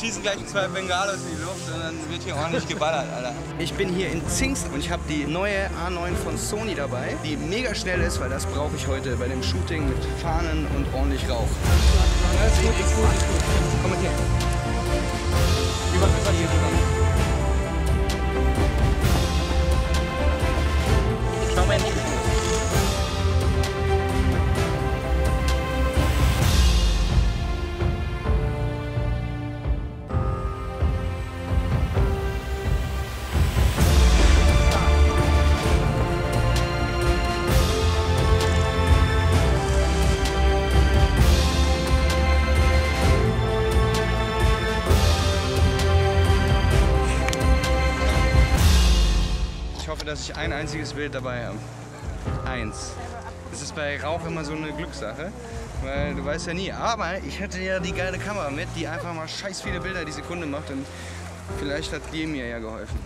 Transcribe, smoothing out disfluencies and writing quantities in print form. schießen gleich zwei Bengalos in die Luft und dann wird hier ordentlich geballert, Alter. Ich bin hier in Zingst und ich habe die neue A9 von Sony dabei, die mega schnell ist, weil das brauche ich heute bei dem Shooting mit Fahnen und ordentlich Rauch. Das ist gut, das ist gut. Komm mit her. Über hier rüber. Schau mal nicht. Ich hoffe, dass ich ein einziges Bild dabei habe. Eins. Das ist bei Rauch immer so eine Glückssache, weil du weißt ja nie. Aber ich hätte ja die geile Kamera mit, die einfach mal scheiß viele Bilder die Sekunde macht und vielleicht hat die mir ja geholfen.